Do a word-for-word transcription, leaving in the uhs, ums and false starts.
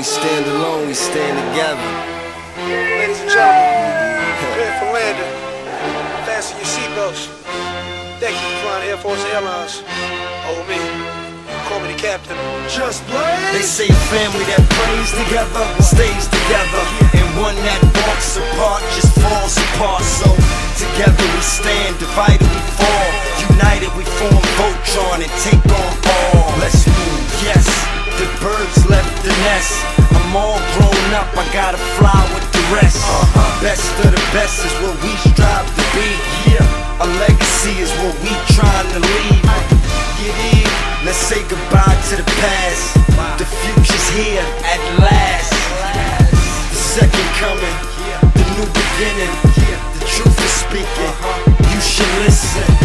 we stand alone, we stand together. Ladies and gentlemen, prepare for landing. Fasten your seatbelts. Thank you for flying Air Force Airlines. Oh, me. Call me the captain. Just blaze. They say family that plays together stays together, and one that walks apart just falls apart. So together we stand, divided we fall. United we form Voltron and take on all. Let's move, yes. The birds left the nest. I'm all grown up, I gotta fly with the rest. Uh-huh. Best of the best is what we strive to be. Yeah. A legacy is what we trying to leave. Get in. Let's say goodbye to the past. The future's here at last. The second coming, the new beginning. The truth is speaking. You should listen.